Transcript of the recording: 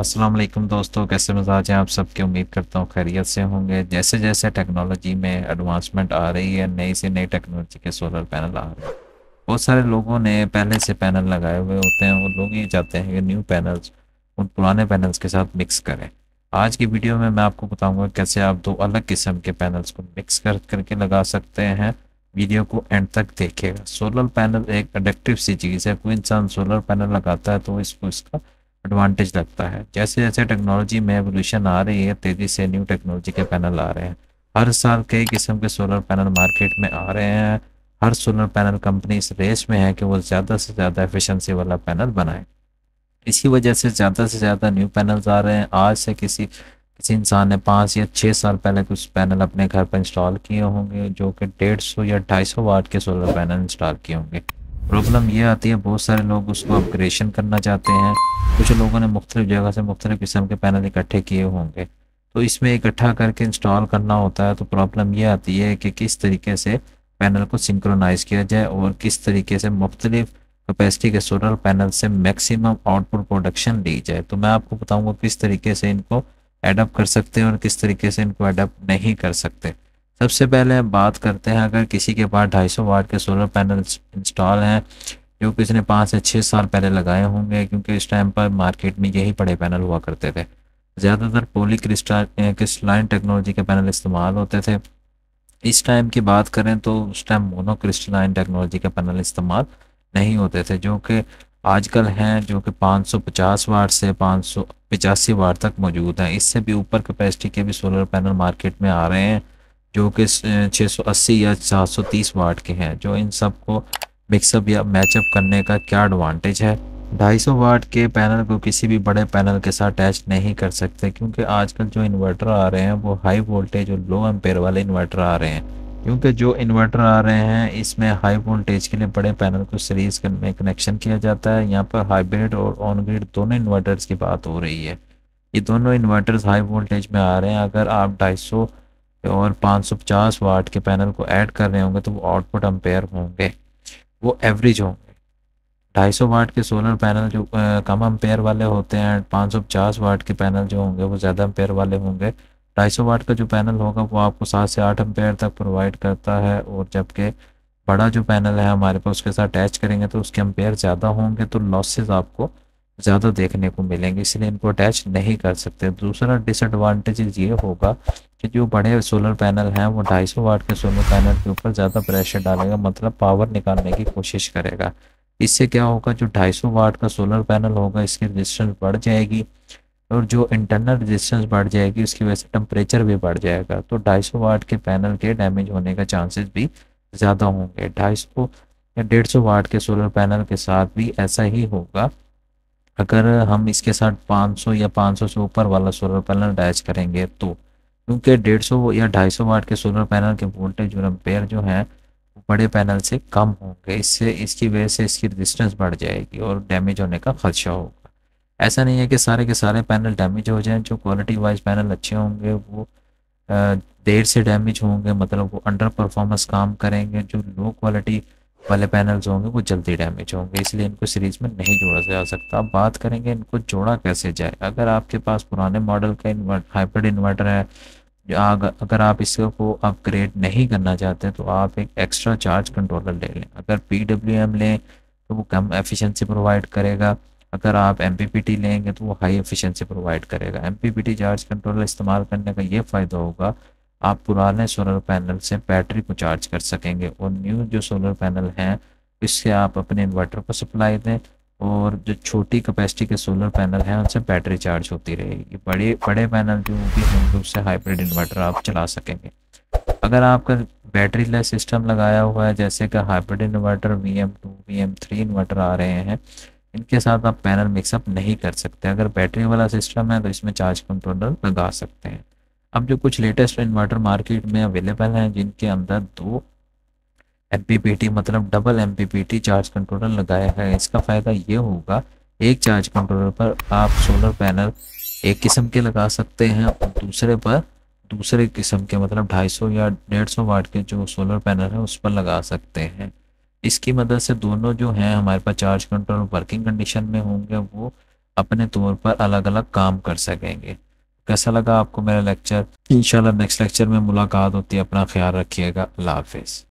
अस्सलाम वालेकुम दोस्तों, कैसे मिजाज हैं आप सबके। उम्मीद करता हूँ खैरियत से होंगे। जैसे जैसे टेक्नोलॉजी में एडवांसमेंट आ रही है, नई से नई टेक्नोलॉजी के सोलर पैनल आ रहे हैं। बहुत सारे लोगों ने पहले से पैनल लगाए हुए होते हैं, वो लोग ये चाहते हैं कि न्यू पैनल्स उन पुराने पैनल्स के साथ मिक्स करें। आज की वीडियो में मैं आपको बताऊँगा कैसे आप दो अलग किस्म के पैनल्स को मिक्स करके लगा सकते हैं। वीडियो को एंड तक देखिएगा। सोलर पैनल एक एडिक्टिव सी चीज़ है। कोई इंसान सोलर पैनल लगाता है तो इसको इसका एडवांटेज लगता है। जैसे जैसे टेक्नोलॉजी में एवोल्यूशन आ रही है, तेज़ी से न्यू टेक्नोलॉजी के पैनल आ रहे हैं। हर साल कई किस्म के सोलर पैनल मार्केट में आ रहे हैं। हर सोलर पैनल कंपनी इस रेस में है कि वो ज़्यादा से ज़्यादा एफिशिएंसी वाला पैनल बनाए। इसी वजह से ज़्यादा न्यू पैनल्स आ रहे हैं। आज से किसी इंसान ने 5 या 6 साल पहले कुछ पैनल अपने घर पर इंस्टॉल किए होंगे, जो कि 150 या 250 वाट के सोलर पैनल इंस्टॉल किए होंगे। प्रॉब्लम ये आती है, बहुत सारे लोग उसको अपग्रेडेशन करना चाहते हैं। कुछ लोगों ने मुख्तलिफ जगह से मुख्तलिफ किस्म के पैनल इकट्ठे किए होंगे, तो इसमें इकट्ठा करके इंस्टॉल करना होता है। तो प्रॉब्लम ये आती है कि किस तरीके से पैनल को सिंक्रोनाइज़ किया जाए और किस तरीके से मुख्तलिफ कैपेसिटी के सोलर पैनल से मैक्सिमम आउटपुट प्रोडक्शन ली जाए। तो मैं आपको बताऊँगा किस तरीके से इनको एडप्ट कर सकते हैं और किस तरीके से इनको एडप्ट नहीं कर सकते। सबसे पहले बात करते हैं, अगर किसी के पास 250 वाट के सोलर पैनल्स इंस्टॉल हैं, जो कि इसने 5 से 6 साल पहले लगाए होंगे, क्योंकि इस टाइम पर मार्केट में यही बड़े पैनल हुआ करते थे। ज़्यादातर पॉली क्रिस्टलाइन टेक्नोलॉजी के पैनल इस्तेमाल होते थे। इस टाइम की बात करें तो उस टाइम मोनो क्रिस्टलाइन टेक्नोलॉजी के पैनल इस्तेमाल नहीं होते थे, जो कि आजकल हैं, जो कि 550 वाट से 585 वाट तक मौजूद हैं। इससे भी ऊपर कैपेसिटी के भी सोलर पैनल मार्केट में आ रहे हैं, जो कि 680 या 730 वाट के हैं। जो इन सब को मिक्सअप या मैचअप करने का क्या एडवांटेज है, 250 वाट के पैनल को किसी भी बड़े पैनल के साथ अटैच नहीं कर सकते, क्योंकि आजकल जो इन्वर्टर आ रहे हैं वो हाई वोल्टेज और लो एम्पेयर वाले इन्वर्टर आ रहे हैं। क्योंकि जो इन्वर्टर आ रहे हैं इसमें हाई वोल्टेज के लिए बड़े पैनल को सीरीज में कनेक्शन किया जाता है। यहाँ पर हाइब्रिड और ऑन ग्रिड दोनों इन्वर्टर्स की बात हो रही है। ये दोनों इन्वर्टर्स हाई वोल्टेज में आ रहे हैं। अगर आप 250 और 550 वाट के पैनल को ऐड कर रहे होंगे तो वो आउटपुट एम्पेयर होंगे, वो एवरेज होंगे। 250 वाट के सोलर पैनल जो कम एम्पेयर वाले होते हैं, 550 वाट के पैनल जो होंगे वो ज़्यादा एम्पेयर वाले होंगे। 250 वाट का जो पैनल होगा वो आपको 7 से 8 एम्पेयर तक प्रोवाइड करता है, और जबकि बड़ा जो पैनल है हमारे पास उसके साथ अटैच करेंगे तो उसके एम्पेयर ज़्यादा होंगे, तो लॉसेज आपको ज़्यादा देखने को मिलेंगे, इसलिए इनको अटैच नहीं कर सकते। दूसरा डिसएडवांटेज ये होगा कि जो बड़े सोलर पैनल हैं वो 250 वाट के सोलर पैनल के ऊपर ज़्यादा प्रेशर डालेगा, मतलब पावर निकालने की कोशिश करेगा। इससे क्या होगा, जो 250 वाट का सोलर पैनल होगा इसकी रेजिस्टेंस बढ़ जाएगी, और जो इंटरनल रेजिस्टेंस बढ़ जाएगी उसकी वजह से टेम्परेचर भी बढ़ जाएगा, तो 250 वाट के पैनल के डैमेज होने का चांसेस भी ज़्यादा होंगे। 250 या 150 वाट के सोलर पैनल के साथ भी ऐसा ही होगा। अगर हम इसके साथ 500 या 500 से ऊपर वाला सोलर पैनल अटैच करेंगे तो, क्योंकि 150 या 250 वाट के सोलर पैनल के वोल्टेज और एम्पेयर जो हैं बड़े पैनल से कम होंगे, इससे इसकी वजह से इसकी रेजिस्टेंस बढ़ जाएगी और डैमेज होने का खदशा होगा। ऐसा नहीं है कि सारे के सारे पैनल डैमेज हो जाएं। जो क्वालिटी वाइज पैनल अच्छे होंगे वो देर से डैमेज होंगे, मतलब वो अंडर परफॉर्मेंस काम करेंगे। जो लो क्वालिटी वाले पैनल्स होंगे वो जल्दी डैमेज होंगे, इसलिए इनको सीरीज में नहीं जोड़ा जा सकता। अब बात करेंगे इनको जोड़ा कैसे जाए। अगर आपके पास पुराने मॉडल का हाइब्रिड इन्वर्टर है, अगर आप इसको अपग्रेड नहीं करना चाहते तो आप एक एक्स्ट्रा चार्ज कंट्रोलर ले लें। अगर PWM लें तो वो कम एफिशिएंसी प्रोवाइड करेगा, अगर आप MPPT लेंगे तो वो हाई एफिशिएंसी प्रोवाइड करेगा। MPPT चार्ज कंट्रोलर इस्तेमाल करने का ये फ़ायदा होगा, आप पुराने सोलर पैनल से बैटरी को चार्ज कर सकेंगे, और न्यू जो सोलर पैनल हैं इससे आप अपने इन्वर्टर को सप्लाई दें, और जो छोटी कैपेसिटी के सोलर पैनल हैं उनसे बैटरी चार्ज होती रहेगी। बड़े पैनल जो भी होंगे उससे हाइब्रिड इन्वर्टर आप चला सकेंगे। अगर आपका बैटरी लेस सिस्टम लगाया हुआ है, जैसे कि hybrid inverter VM2 VM3 inverter आ रहे हैं, इनके साथ आप पैनल मिक्सअप नहीं कर सकते। अगर बैटरी वाला सिस्टम है तो इसमें चार्ज कंट्रोलर लगा सकते हैं। अब जो कुछ लेटेस्ट इन्वर्टर मार्केट में अवेलेबल हैं, जिनके अंदर 2 MPPT मतलब डबल MPPT चार्ज कंट्रोलर लगाया है, इसका फ़ायदा ये होगा, एक चार्ज कंट्रोलर पर आप सोलर पैनल एक किस्म के लगा सकते हैं और दूसरे पर दूसरे किस्म के, मतलब 250 या 150 वाट के जो सोलर पैनल है उस पर लगा सकते हैं। इसकी मदद से दोनों जो हैं हमारे पास चार्ज कंट्रोलर वर्किंग कंडीशन में होंगे, वो अपने तौर पर अलग अलग काम कर सकेंगे। कैसा लगा आपको मेरा लेक्चर? इंशाल्लाह नेक्स्ट लेक्चर में मुलाकात होती है। अपना ख्याल रखिएगा। अल्लाह हाफिज़।